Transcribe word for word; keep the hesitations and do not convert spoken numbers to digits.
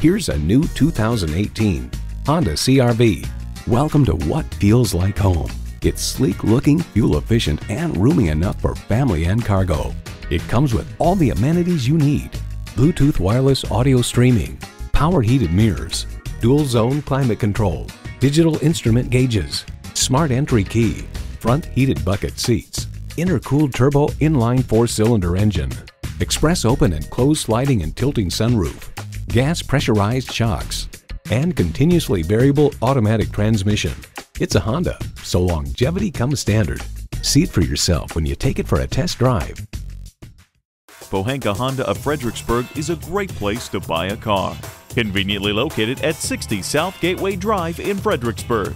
Here's a new two thousand eighteen Honda C R V. Welcome to what feels like home. It's sleek looking, fuel efficient, and roomy enough for family and cargo. It comes with all the amenities you need: Bluetooth wireless audio streaming, power heated mirrors, dual zone climate control, digital instrument gauges, smart entry key, front heated bucket seats, intercooled turbo inline four-cylinder engine, express open and closed sliding and tilting sunroof, gas pressurized shocks, and continuously variable automatic transmission. It's a Honda, so longevity comes standard. See it for yourself when you take it for a test drive. Pohanka Honda of Fredericksburg is a great place to buy a car. Conveniently located at sixty South Gateway Drive in Fredericksburg.